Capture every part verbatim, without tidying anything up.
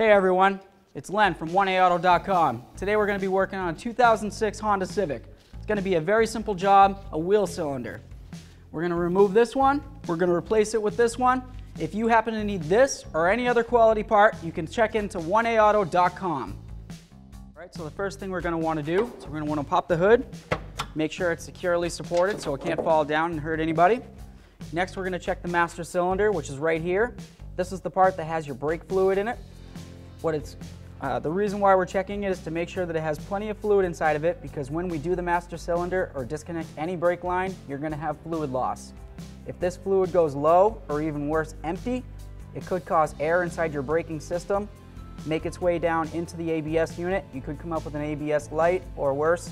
Hey everyone, it's Len from one A auto dot com. Today we're going to be working on a two thousand six Honda Civic. It's going to be a very simple job, a wheel cylinder. We're going to remove this one, we're going to replace it with this one. If you happen to need this or any other quality part, you can check into one A auto dot com. Alright, so the first thing we're going to want to do is we're going to want to pop the hood, make sure it's securely supported so it can't fall down and hurt anybody. Next we're going to check the master cylinder, which is right here. This is the part that has your brake fluid in it. What it's, uh, the reason why we're checking it is to make sure that it has plenty of fluid inside of it, because when we do the master cylinder or disconnect any brake line, you're going to have fluid loss. If this fluid goes low or even worse, empty, it could cause air inside your braking system, make its way down into the A B S unit. You could come up with an A B S light or worse,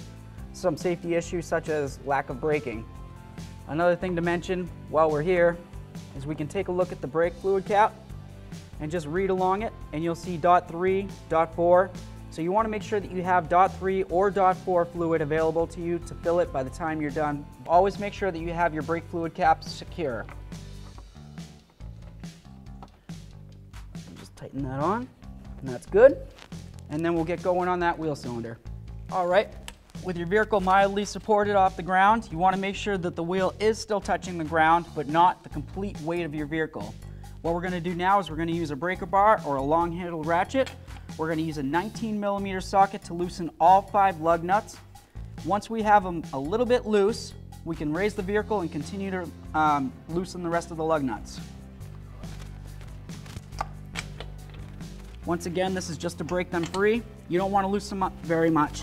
some safety issues such as lack of braking. Another thing to mention while we're here is we can take a look at the brake fluid cap and just read along it, and you'll see D O T three, D O T four. So you want to make sure that you have D O T three or D O T four fluid available to you to fill it by the time you're done. Always make sure that you have your brake fluid caps secure. Just tighten that on, and that's good. And then we'll get going on that wheel cylinder. All right, with your vehicle mildly supported off the ground, you want to make sure that the wheel is still touching the ground, but not the complete weight of your vehicle. What we're going to do now is we're going to use a breaker bar or a long handle ratchet. We're going to use a nineteen millimeter socket to loosen all five lug nuts. Once we have them a little bit loose, we can raise the vehicle and continue to um, loosen the rest of the lug nuts. Once again, this is just to break them free. You don't want to loosen them up very much.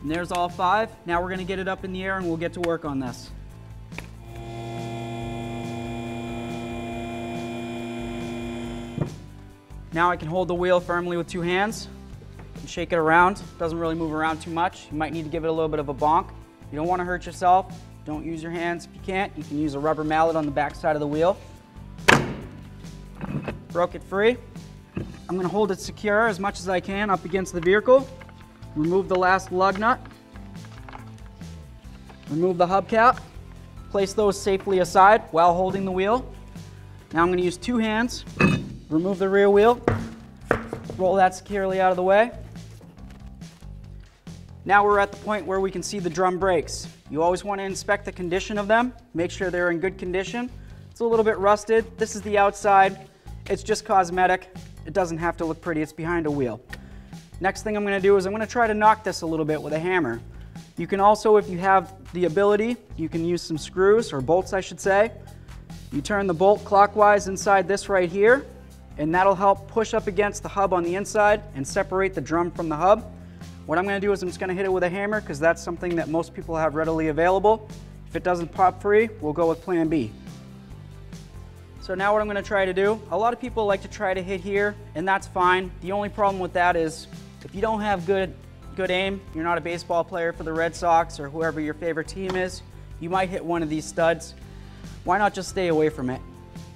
And there's all five. Now we're going to get it up in the air and we'll get to work on this. Now I can hold the wheel firmly with two hands and shake it around. It doesn't really move around too much. You might need to give it a little bit of a bonk. You don't want to hurt yourself. Don't use your hands if you can't. You can use a rubber mallet on the back side of the wheel. Broke it free. I'm going to hold it secure as much as I can up against the vehicle. Remove the last lug nut, remove the hubcap, place those safely aside while holding the wheel. Now I'm going to use two hands, remove the rear wheel, roll that securely out of the way. Now we're at the point where we can see the drum brakes. You always want to inspect the condition of them, make sure they're in good condition. It's a little bit rusted, this is the outside, it's just cosmetic, it doesn't have to look pretty, it's behind a wheel. Next thing I'm going to do is I'm going to try to knock this a little bit with a hammer. You can also, if you have the ability, you can use some screws or bolts I should say. You turn the bolt clockwise inside this right here, and that'll help push up against the hub on the inside and separate the drum from the hub. What I'm going to do is I'm just going to hit it with a hammer because that's something that most people have readily available. If it doesn't pop free, we'll go with plan B. So now what I'm going to try to do, a lot of people like to try to hit here, and that's fine. The only problem with that is if you don't have good, good aim, you're not a baseball player for the Red Sox or whoever your favorite team is, you might hit one of these studs. Why not just stay away from it?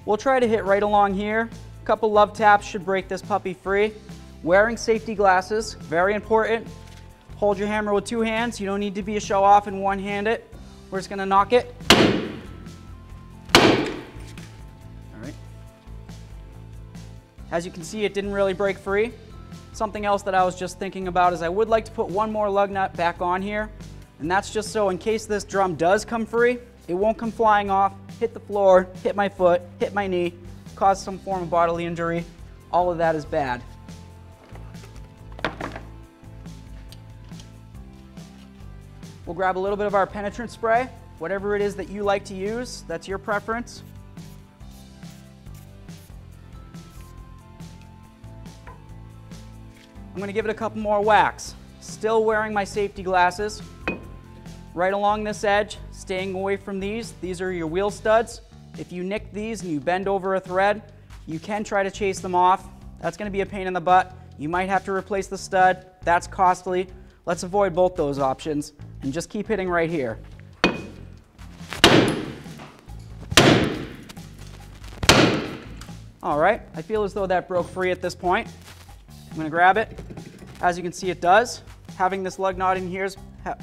We'll try to hit right along here. A couple love taps should break this puppy free. Wearing safety glasses, very important. Hold your hammer with two hands. You don't need to be a show off and one hand it. We're just gonna knock it. All right. As you can see, it didn't really break free. Something else that I was just thinking about is I would like to put one more lug nut back on here, and that's just so in case this drum does come free, it won't come flying off, hit the floor, hit my foot, hit my knee, cause some form of bodily injury. All of that is bad. We'll grab a little bit of our penetrant spray, whatever it is that you like to use, that's your preference. I'm going to give it a couple more whacks, still wearing my safety glasses, right along this edge, staying away from these. These are your wheel studs. If you nick these and you bend over a thread, you can try to chase them off. That's going to be a pain in the butt. You might have to replace the stud. That's costly. Let's avoid both those options and just keep hitting right here. All right, I feel as though that broke free at this point. I'm going to grab it. As you can see, it does. Having this lug nut in here's,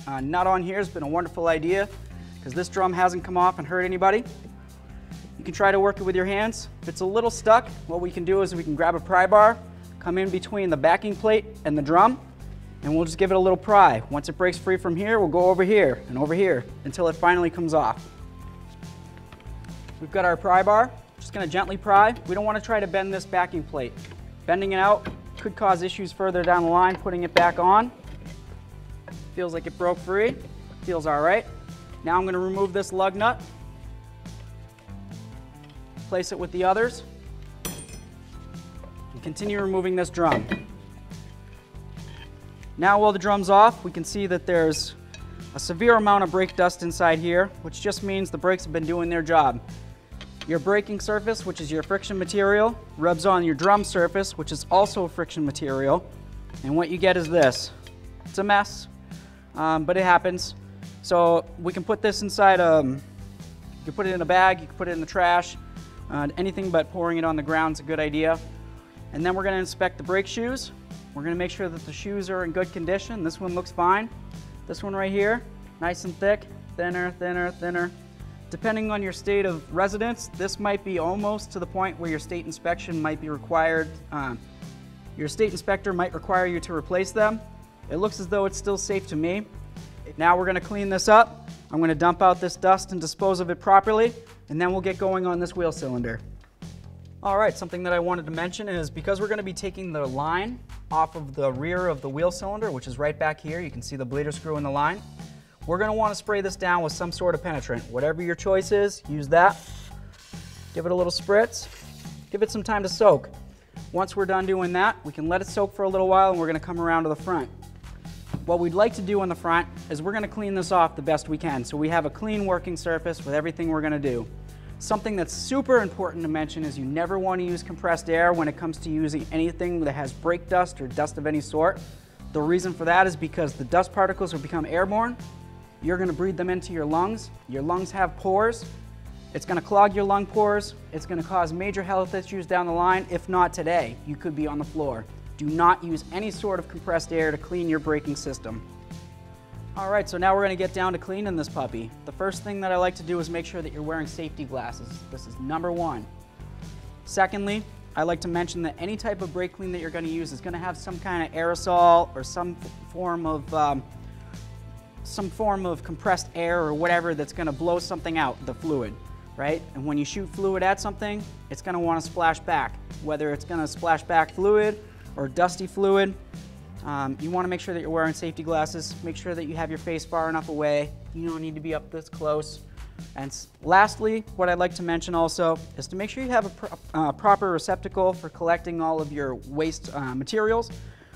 uh, nut on here has been a wonderful idea because this drum hasn't come off and hurt anybody. You can try to work it with your hands. If it's a little stuck, what we can do is we can grab a pry bar, come in between the backing plate and the drum, and we'll just give it a little pry. Once it breaks free from here, we'll go over here and over here until it finally comes off. We've got our pry bar, just gonna gently pry. We don't wanna try to bend this backing plate. Bending it out could cause issues further down the line, putting it back on. Feels like it broke free, feels all right. Now I'm gonna remove this lug nut, place it with the others, and continue removing this drum. Now while the drum's off, we can see that there's a severe amount of brake dust inside here, which just means the brakes have been doing their job. Your braking surface, which is your friction material, rubs on your drum surface, which is also a friction material, and what you get is this. It's a mess, um, but it happens. So we can put this inside, um, you can put it in a bag, you can put it in the trash, uh, anything but pouring it on the ground is a good idea. And then we're going to inspect the brake shoes. We're going to make sure that the shoes are in good condition. This one looks fine. This one right here, nice and thick, thinner, thinner, thinner. Depending on your state of residence, this might be almost to the point where your state inspection might be required. Um, your state inspector might require you to replace them. It looks as though it's still safe to me. Now we're going to clean this up. I'm going to dump out this dust and dispose of it properly, and then we'll get going on this wheel cylinder. All right, something that I wanted to mention is because we're going to be taking the line off of the rear of the wheel cylinder, which is right back here, you can see the bleeder screw in the line. We're going to want to spray this down with some sort of penetrant. Whatever your choice is, use that. Give it a little spritz. Give it some time to soak. Once we're done doing that, we can let it soak for a little while, and we're going to come around to the front. What we'd like to do on the front is we're going to clean this off the best we can so we have a clean working surface with everything we're going to do. Something that's super important to mention is you never want to use compressed air when it comes to using anything that has brake dust or dust of any sort. The reason for that is because the dust particles will become airborne. You're going to breathe them into your lungs. Your lungs have pores. It's going to clog your lung pores. It's going to cause major health issues down the line. If not today, you could be on the floor. Do not use any sort of compressed air to clean your braking system. All right, so now we're going to get down to cleaning this puppy. The first thing that I like to do is make sure that you're wearing safety glasses. This is number one. Secondly, I like to mention that any type of brake clean that you're going to use is going to have some kind of aerosol or some form of um, some form of compressed air or whatever that's going to blow something out, the fluid, right? And when you shoot fluid at something, it's going to want to splash back. Whether it's going to splash back fluid or dusty fluid, um, you want to make sure that you're wearing safety glasses. Make sure that you have your face far enough away. You don't need to be up this close. And lastly, what I'd like to mention also is to make sure you have a pro uh, proper receptacle for collecting all of your waste uh, materials,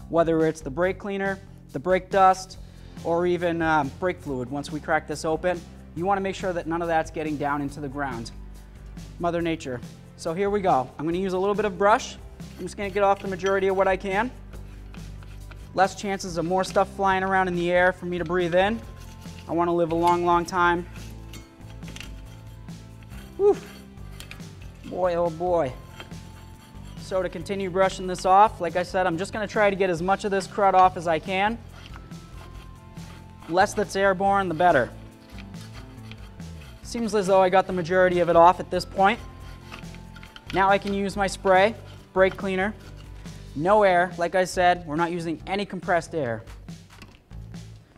whether it's the brake cleaner, the brake dust, or even um, brake fluid. Once we crack this open, you want to make sure that none of that's getting down into the ground. Mother Nature. So here we go. I'm going to use a little bit of brush. I'm just going to get off the majority of what I can. Less chances of more stuff flying around in the air for me to breathe in. I want to live a long, long time. Whew. Boy, oh boy. So to continue brushing this off, like I said, I'm just going to try to get as much of this crud off as I can. Less that's airborne, the better. Seems as though I got the majority of it off at this point. Now I can use my spray, brake cleaner. No air, like I said, we're not using any compressed air.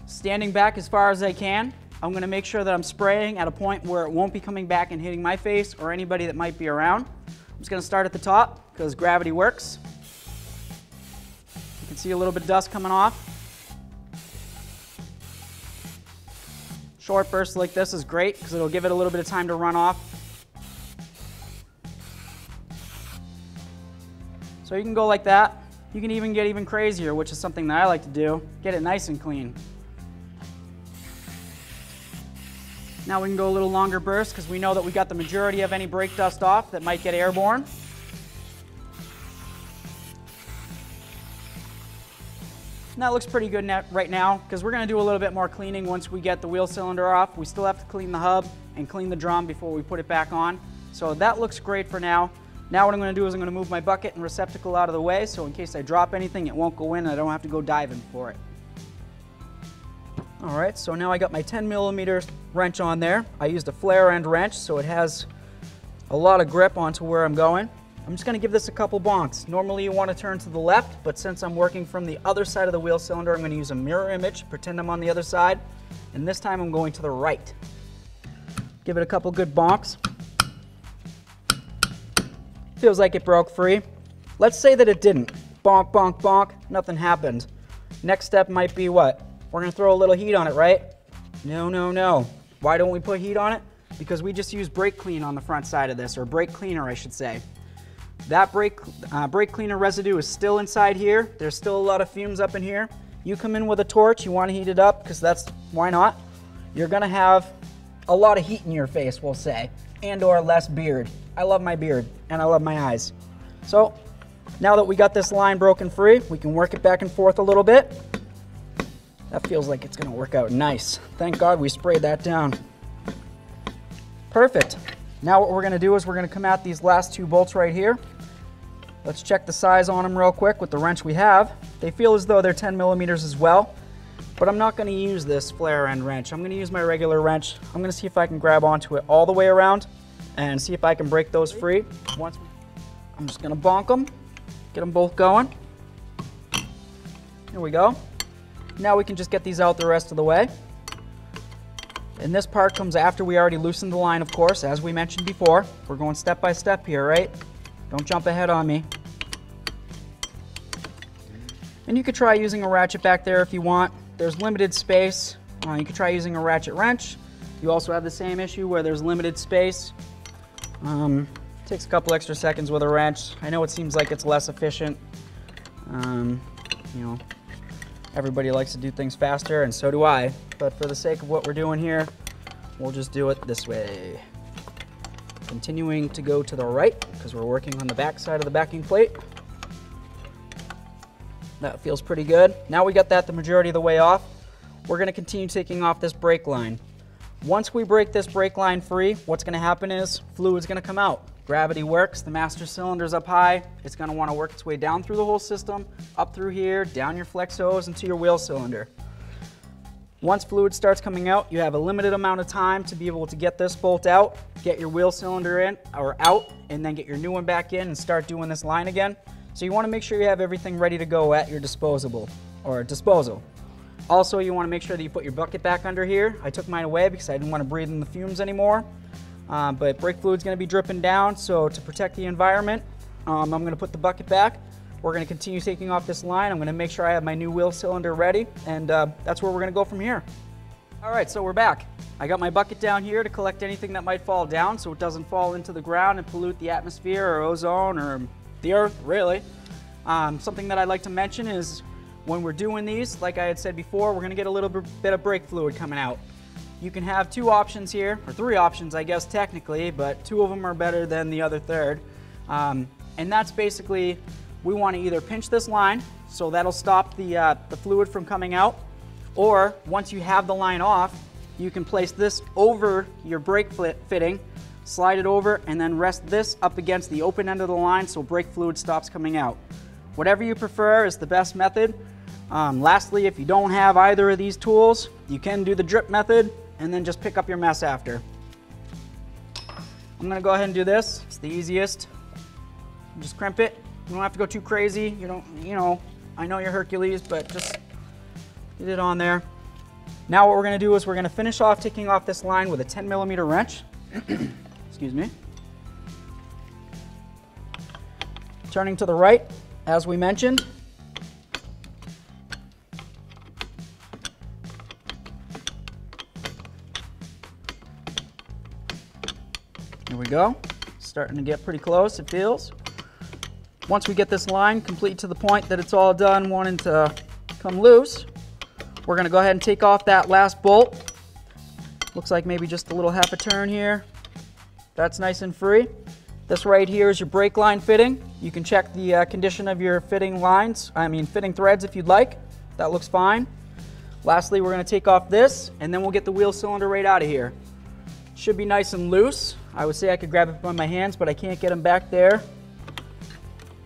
Standing back as far as I can, I'm going to make sure that I'm spraying at a point where it won't be coming back and hitting my face or anybody that might be around. I'm just going to start at the top because gravity works. You can see a little bit of dust coming off. Short bursts like this is great because it'll give it a little bit of time to run off. So you can go like that. You can even get even crazier, which is something that I like to do. Get it nice and clean. Now we can go a little longer burst because we know that we got the majority of any brake dust off that might get airborne. And that looks pretty good right now because we're going to do a little bit more cleaning once we get the wheel cylinder off. We still have to clean the hub and clean the drum before we put it back on. So that looks great for now. Now what I'm going to do is I'm going to move my bucket and receptacle out of the way so in case I drop anything it won't go in and I don't have to go diving for it. Alright, so now I got my ten millimeter wrench on there. I used a flare end wrench so it has a lot of grip onto where I'm going. I'm just gonna give this a couple bonks. Normally you wanna turn to the left, but since I'm working from the other side of the wheel cylinder, I'm gonna use a mirror image, pretend I'm on the other side, and this time I'm going to the right. Give it a couple good bonks. Feels like it broke free. Let's say that it didn't. Bonk, bonk, bonk, nothing happened. Next step might be what? We're gonna throw a little heat on it, right? No, no, no. Why don't we put heat on it? Because we just use brake clean on the front side of this, or brake cleaner, I should say. That brake, uh, brake cleaner residue is still inside here. There's still a lot of fumes up in here. You come in with a torch, you wanna heat it up, because that's, why not? You're gonna have a lot of heat in your face, we'll say, and or less beard. I love my beard, and I love my eyes. So, now that we got this line broken free, we can work it back and forth a little bit. That feels like it's gonna work out nice. Thank God we sprayed that down. Perfect. Now what we're gonna do is we're gonna come at these last two bolts right here. Let's check the size on them real quick with the wrench we have. They feel as though they're ten millimeters as well, but I'm not gonna use this flare end wrench. I'm gonna use my regular wrench. I'm gonna see if I can grab onto it all the way around and see if I can break those free. Once I'm just gonna bonk them, get them both going. There we go. Now we can just get these out the rest of the way. And this part comes after we already loosened the line, of course, as we mentioned before. We're going step by step here, right? Don't jump ahead on me. And you could try using a ratchet back there if you want. There's limited space. Uh, you could try using a ratchet wrench. You also have the same issue where there's limited space. Um, takes a couple extra seconds with a wrench. I know it seems like it's less efficient. Um, you know, everybody likes to do things faster, and so do I. But for the sake of what we're doing here, we'll just do it this way. Continuing to go to the right, because we're working on the back side of the backing plate. That feels pretty good. Now we got that the majority of the way off. We're gonna continue taking off this brake line. Once we break this brake line free, what's gonna happen is fluid's gonna come out. Gravity works, the master cylinder's up high. It's gonna wanna work its way down through the whole system, up through here, down your flex hose, into your wheel cylinder. Once fluid starts coming out, you have a limited amount of time to be able to get this bolt out, get your wheel cylinder in, or out, and then get your new one back in and start doing this line again. So you wanna make sure you have everything ready to go at your disposable, or disposal. Also, you wanna make sure that you put your bucket back under here. I took mine away because I didn't wanna breathe in the fumes anymore. Um, but brake fluid's gonna be dripping down, so to protect the environment, um, I'm gonna put the bucket back. We're gonna continue taking off this line. I'm gonna make sure I have my new wheel cylinder ready, and uh, that's where we're gonna go from here. All right, so we're back. I got my bucket down here to collect anything that might fall down so it doesn't fall into the ground and pollute the atmosphere or ozone or the earth, really. Um, something that I'd like to mention is when we're doing these, like I had said before, we're gonna get a little bit of brake fluid coming out. You can have two options here, or three options, I guess, technically, but two of them are better than the other third. Um, and that's basically, we want to either pinch this line, so that'll stop the, uh, the fluid from coming out, or once you have the line off, you can place this over your brake fitting, slide it over, and then rest this up against the open end of the line so brake fluid stops coming out. Whatever you prefer is the best method. Um, lastly, if you don't have either of these tools, you can do the drip method, and then just pick up your mess after. I'm gonna go ahead and do this. It's the easiest. Just crimp it. You don't have to go too crazy. You don't, you know, I know you're Hercules, but just get it on there. Now what we're gonna do is we're gonna finish off taking off this line with a ten millimeter wrench. Excuse me. Turning to the right, as we mentioned. Here we go, starting to get pretty close, it feels. Once we get this line complete to the point that it's all done wanting to come loose, we're gonna go ahead and take off that last bolt. Looks like maybe just a little half a turn here. That's nice and free. This right here is your brake line fitting. You can check the uh, condition of your fitting lines, I mean fitting threads if you'd like. That looks fine. Lastly, we're gonna take off this and then we'll get the wheel cylinder right out of here. Should be nice and loose. I would say I could grab it by my hands, but I can't get them back there.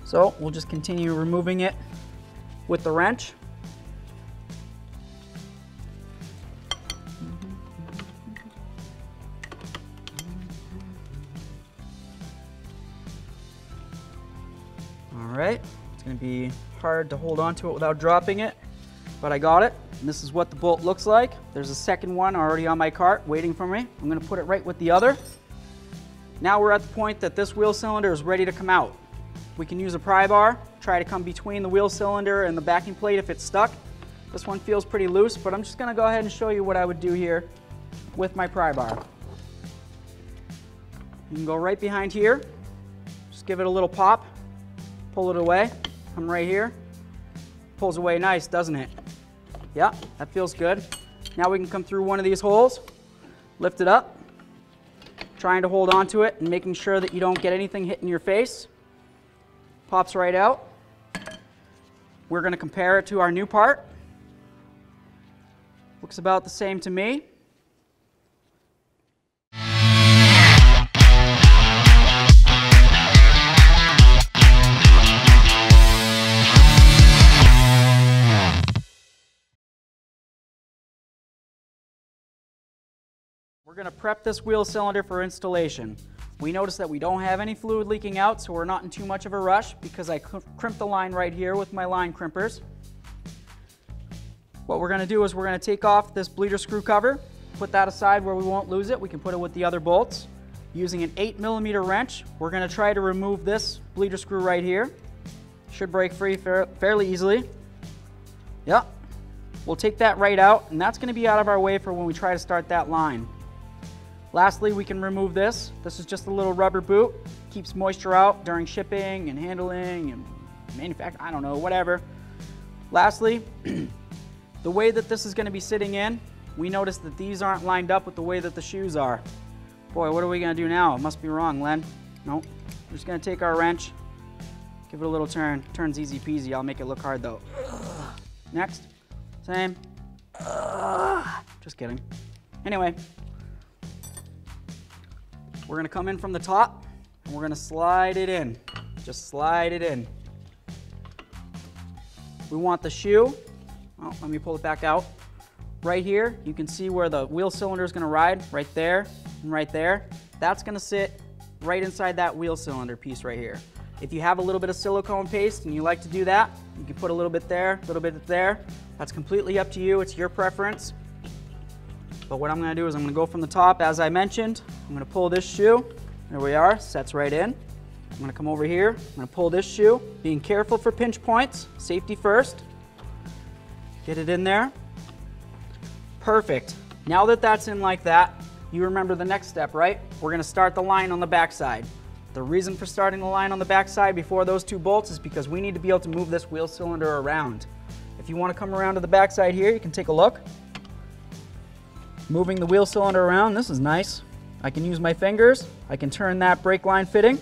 So we'll just continue removing it with the wrench. right? It's going to be hard to hold on to it without dropping it, but I got it. And this is what the bolt looks like. There's a second one already on my cart waiting for me. I'm going to put it right with the other. Now we're at the point that this wheel cylinder is ready to come out. We can use a pry bar, try to come between the wheel cylinder and the backing plate if it's stuck. This one feels pretty loose, but I'm just going to go ahead and show you what I would do here with my pry bar. You can go right behind here, just give it a little pop, pull it away. Come right here, pulls away nice, doesn't it? Yeah, that feels good. Now we can come through one of these holes, lift it up, trying to hold onto it and making sure that you don't get anything hitting your face. Pops right out. We're going to compare it to our new part. Looks about the same to me. We're going to prep this wheel cylinder for installation. We noticed that we don't have any fluid leaking out, so we're not in too much of a rush because I crimped the line right here with my line crimpers. What we're going to do is we're going to take off this bleeder screw cover, put that aside where we won't lose it. We can put it with the other bolts. Using an eight millimeter wrench, we're going to try to remove this bleeder screw right here. Should break free fa- fairly easily. Yep. We'll take that right out, and that's going to be out of our way for when we try to start that line. Lastly, we can remove this. This is just a little rubber boot. Keeps moisture out during shipping and handling and manufacturing, I don't know, whatever. Lastly, the way that this is going to be sitting in, we noticed that these aren't lined up with the way that the shoes are. Boy, what are we going to do now? It must be wrong, Len. Nope. We're just going to take our wrench, give it a little turn. Turn's easy peasy. I'll make it look hard, though. Next. Same. Just kidding. Anyway. We're going to come in from the top, and we're going to slide it in. Just slide it in. We want the shoe. Oh, let me pull it back out. Right here, you can see where the wheel cylinder is going to ride, right there and right there. That's going to sit right inside that wheel cylinder piece right here. If you have a little bit of silicone paste and you like to do that, you can put a little bit there, a little bit there. That's completely up to you. It's your preference. But what I'm going to do is I'm going to go from the top, as I mentioned. I'm going to pull this shoe. There we are. Sets right in. I'm going to come over here. I'm going to pull this shoe. Being careful for pinch points. Safety first. Get it in there. Perfect. Now that that's in like that, you remember the next step, right? We're going to start the line on the backside. The reason for starting the line on the backside before those two bolts is because we need to be able to move this wheel cylinder around. If you want to come around to the backside here, you can take a look. Moving the wheel cylinder around, this is nice. I can use my fingers, I can turn that brake line fitting.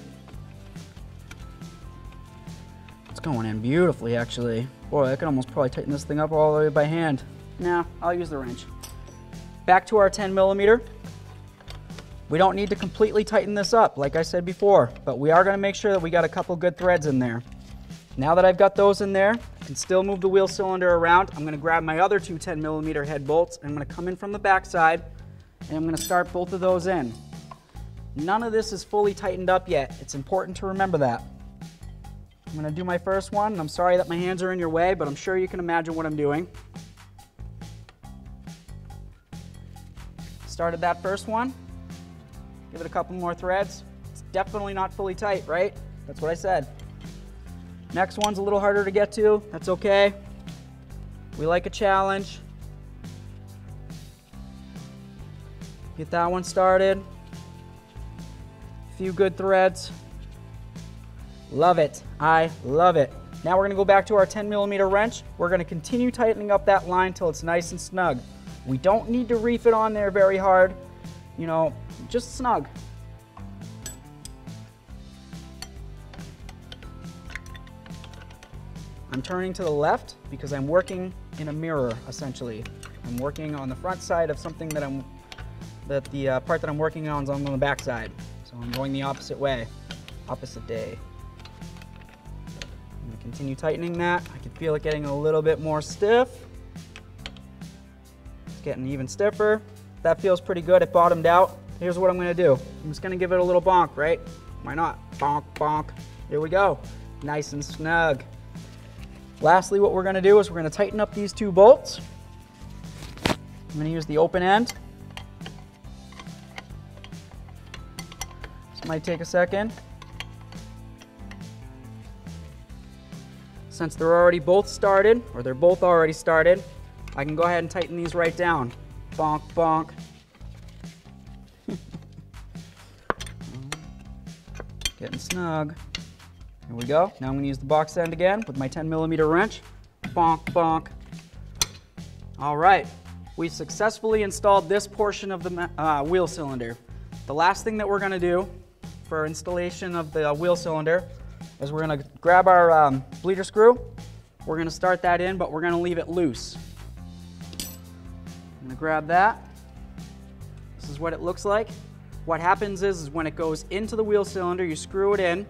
It's going in beautifully actually. Boy, I could almost probably tighten this thing up all the way by hand. Nah, I'll use the wrench. Back to our ten millimeter. We don't need to completely tighten this up, like I said before, but we are gonna make sure that we got a couple good threads in there. Now that I've got those in there, I can still move the wheel cylinder around. I'm gonna grab my other two ten millimeter head bolts and I'm gonna come in from the backside and I'm gonna start both of those in. None of this is fully tightened up yet. It's important to remember that. I'm gonna do my first one, and I'm sorry that my hands are in your way, but I'm sure you can imagine what I'm doing. Started that first one. Give it a couple more threads. It's definitely not fully tight, right? That's what I said. Next one's a little harder to get to. That's okay. We like a challenge. Get that one started. A few good threads. Love it. I love it. Now we're going to go back to our ten millimeter wrench. We're going to continue tightening up that line till it's nice and snug. We don't need to reef it on there very hard. You know, just snug. I'm turning to the left because I'm working in a mirror, essentially. I'm working on the front side of something that I'm, that the uh, part that I'm working on is on the back side. So I'm going the opposite way, opposite day. I'm going to continue tightening that. I can feel it getting a little bit more stiff. It's getting even stiffer. That feels pretty good. It bottomed out. Here's what I'm going to do. I'm just going to give it a little bonk, right? Why not? Bonk, bonk. Here we go. nice and snug. Lastly, what we're gonna do is we're gonna tighten up these two bolts. I'm gonna use the open end. This might take a second. Since they're already both started, or they're both already started, I can go ahead and tighten these right down. Bonk, bonk. Getting snug. Here we go. Now I'm going to use the box end again with my ten millimeter wrench. Bonk, bonk. All right. We've successfully installed this portion of the uh, wheel cylinder. The last thing that we're going to do for installation of the uh, wheel cylinder is we're going to grab our um, bleeder screw. We're going to start that in, but we're going to leave it loose. I'm going to grab that. This is what it looks like. What happens is, is when it goes into the wheel cylinder, you screw it in.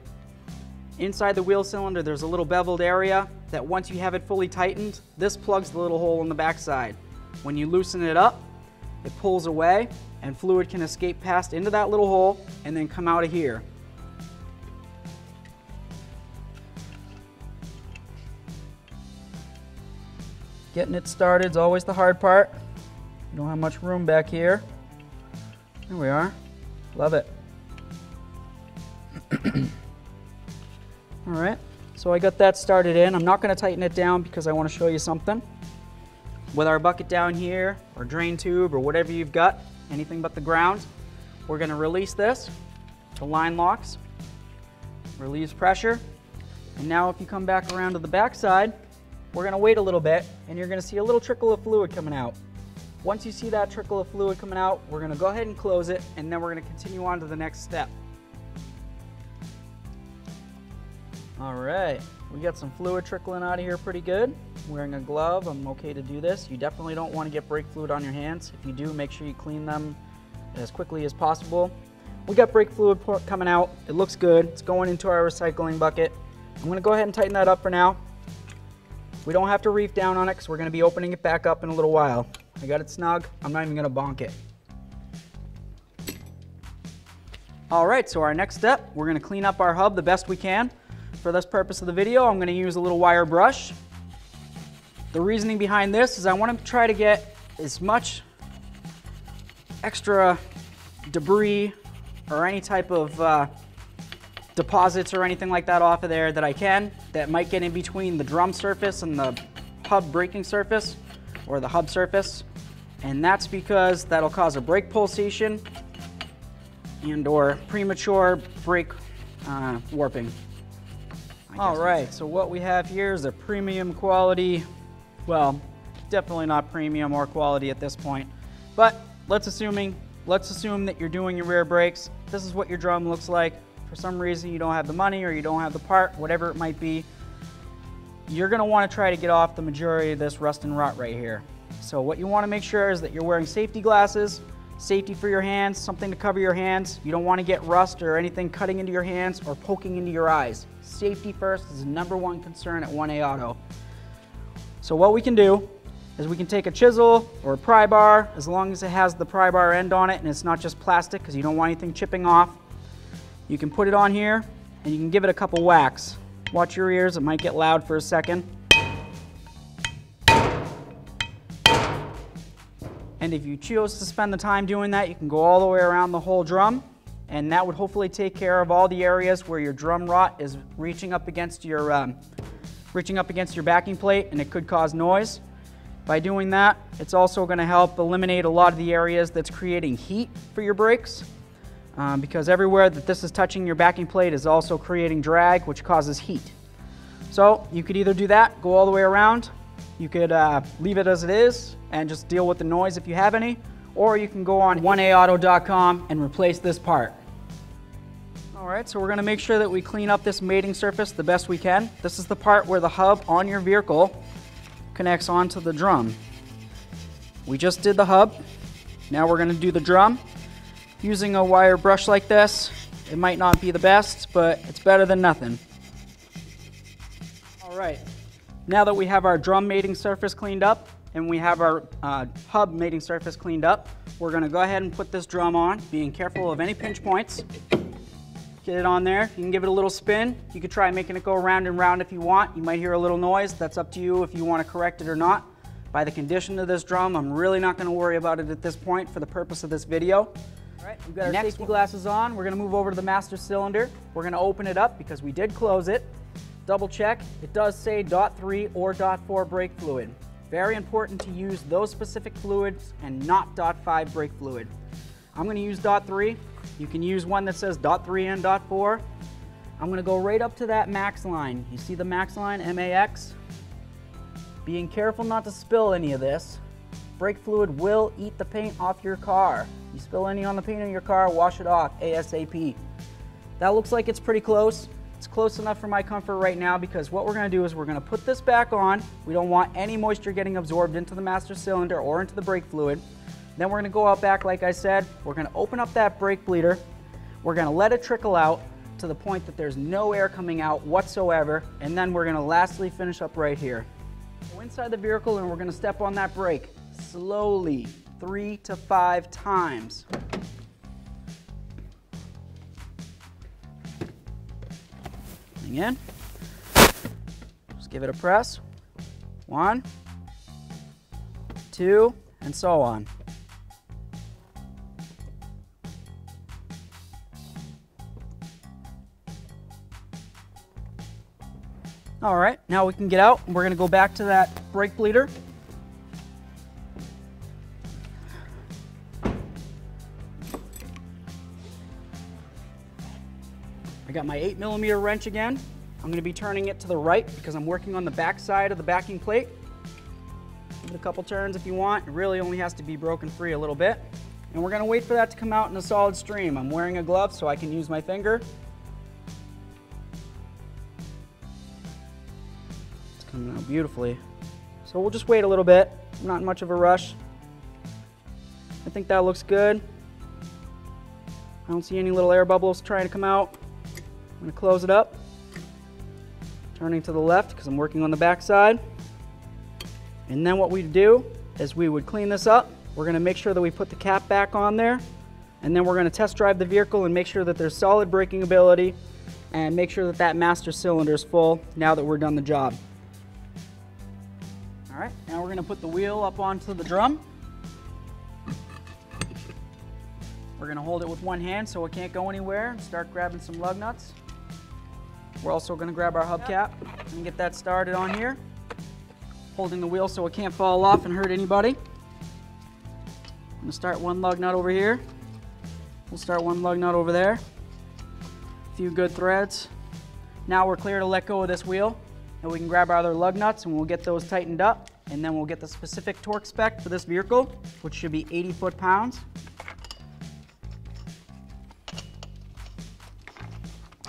Inside the wheel cylinder, there's a little beveled area that once you have it fully tightened, this plugs the little hole in the backside. When you loosen it up, it pulls away and fluid can escape past into that little hole and then come out of here. Getting it started is always the hard part. You don't have much room back here. There we are. Love it. All right, so I got that started in. I'm not going to tighten it down because I want to show you something. With our bucket down here, or drain tube, or whatever you've got, anything but the ground, we're going to release this. The line locks, relieves pressure. And now if you come back around to the back side, we're going to wait a little bit, and you're going to see a little trickle of fluid coming out. Once you see that trickle of fluid coming out, we're going to go ahead and close it, and then we're going to continue on to the next step. All right, we got some fluid trickling out of here pretty good. I'm wearing a glove, I'm okay to do this. You definitely don't want to get brake fluid on your hands. If you do, make sure you clean them as quickly as possible. We got brake fluid coming out. It looks good. It's going into our recycling bucket. I'm going to go ahead and tighten that up for now. We don't have to reef down on it because we're going to be opening it back up in a little while. I got it snug. I'm not even going to bonk it. All right, so our next step, we're going to clean up our hub the best we can. For this purpose of the video, I'm going to use a little wire brush. The reasoning behind this is I want to try to get as much extra debris or any type of uh, deposits or anything like that off of there that I can, that might get in between the drum surface and the hub braking surface, or the hub surface. And that's because that'll cause a brake pulsation and or premature brake uh, warping. All right, so what we have here is a premium quality, well, definitely not premium or quality at this point, but let's assuming, let's assume that you're doing your rear brakes. This is what your drum looks like. For some reason, you don't have the money or you don't have the part, whatever it might be. You're gonna wanna try to get off the majority of this rust and rot right here. So what you wanna make sure is that you're wearing safety glasses, safety for your hands, something to cover your hands. You don't wanna get rust or anything cutting into your hands or poking into your eyes. Safety first is the number one concern at one A Auto. So what we can do is we can take a chisel or a pry bar, as long as it has the pry bar end on it and it's not just plastic, because you don't want anything chipping off. You can put it on here and you can give it a couple whacks. Watch your ears, it might get loud for a second. And if you choose to spend the time doing that, you can go all the way around the whole drum. And that would hopefully take care of all the areas where your drum rot is reaching up against your um, reaching up against your backing plate, and it could cause noise. By doing that, it's also going to help eliminate a lot of the areas that's creating heat for your brakes, um, because everywhere that this is touching your backing plate is also creating drag, which causes heat. So you could either do that, go all the way around, you could uh, leave it as it is and just deal with the noise if you have any, or you can go on one A Auto dot com and replace this part. All right, so we're gonna make sure that we clean up this mating surface the best we can. This is the part where the hub on your vehicle connects onto the drum. We just did the hub. Now we're gonna do the drum. Using a wire brush like this, it might not be the best, but it's better than nothing. All right, now that we have our drum mating surface cleaned up and we have our uh, hub mating surface cleaned up, we're gonna go ahead and put this drum on, being careful of any pinch points. Get it on there. You can give it a little spin. You could try making it go round and round if you want. You might hear a little noise. That's up to you if you want to correct it or not. By the condition of this drum, I'm really not going to worry about it at this point for the purpose of this video. All right, we've got our safety glasses on. We're going to move over to the master cylinder. We're going to open it up because we did close it. Double check. It does say D O T three or D O T four brake fluid. Very important to use those specific fluids and not D O T five brake fluid. I'm going to use D O T three. You can use one that says D O T three and D O T four. I'm gonna go right up to that max line. You see the max line, M A X? Being careful not to spill any of this. Brake fluid will eat the paint off your car. You spill any on the paint of your car, wash it off ASAP. That looks like it's pretty close. It's close enough for my comfort right now because what we're gonna do is we're gonna put this back on. We don't want any moisture getting absorbed into the master cylinder or into the brake fluid. Then we're gonna go out back, like I said, we're gonna open up that brake bleeder, we're gonna let it trickle out to the point that there's no air coming out whatsoever, and then we're gonna lastly finish up right here. Go inside the vehicle and we're gonna step on that brake slowly, three to five times. Again, just give it a press. One, two, and so on. All right, now we can get out and we're gonna go back to that brake bleeder. I got my eight millimeter wrench again. I'm gonna be turning it to the right because I'm working on the back side of the backing plate. Give it a couple turns if you want. It really only has to be broken free a little bit. And we're gonna wait for that to come out in a solid stream. I'm wearing a glove so I can use my finger. Coming out beautifully. So we'll just wait a little bit. I'm not in much of a rush. I think that looks good. I don't see any little air bubbles trying to come out. I'm gonna close it up. Turning to the left because I'm working on the back side. And then what we do is we would clean this up. We're gonna make sure that we put the cap back on there. And then we're gonna test drive the vehicle and make sure that there's solid braking ability and make sure that that master cylinder is full now that we're done the job. All right, now we're going to put the wheel up onto the drum. We're going to hold it with one hand so it can't go anywhere and start grabbing some lug nuts. We're also going to grab our hubcap and get that started on here. Holding the wheel so it can't fall off and hurt anybody. I'm going to start one lug nut over here. We'll start one lug nut over there. A few good threads. Now we're clear to let go of this wheel. And we can grab our other lug nuts and we'll get those tightened up, and then we'll get the specific torque spec for this vehicle, which should be eighty foot-pounds.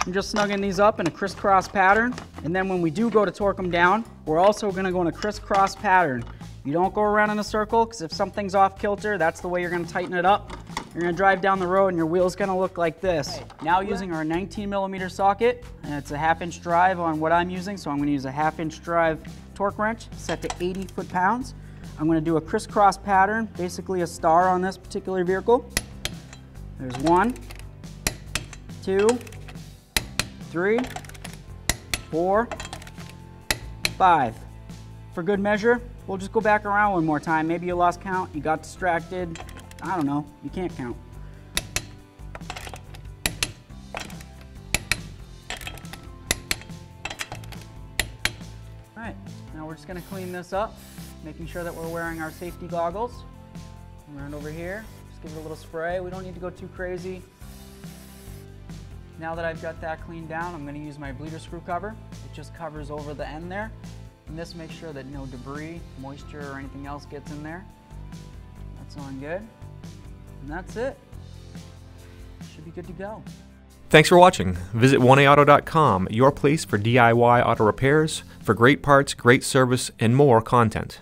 I'm just snugging these up in a crisscross pattern, and then when we do go to torque them down, we're also going to go in a crisscross pattern. You don't go around in a circle because if something's off kilter, that's the way you're going to tighten it up. You're going to drive down the road and your wheel's going to look like this. Now using our nineteen millimeter socket, and it's a half inch drive on what I'm using, so I'm going to use a half inch drive torque wrench set to eighty foot-pounds. I'm going to do a crisscross pattern, basically a star on this particular vehicle. There's one, two, three, four, five. For good measure, we'll just go back around one more time. Maybe you lost count, you got distracted. I don't know, you can't count. All right, now we're just gonna clean this up, making sure that we're wearing our safety goggles. Around over here, just give it a little spray. We don't need to go too crazy. Now that I've got that cleaned down, I'm gonna use my bleeder screw cover. It just covers over the end there. And this makes sure that no debris, moisture, or anything else gets in there. That's on good. And that's it. Should be good to go. Thanks for watching. Visit one A Auto dot com, your place for D I Y auto repairs, for great parts, great service, and more content.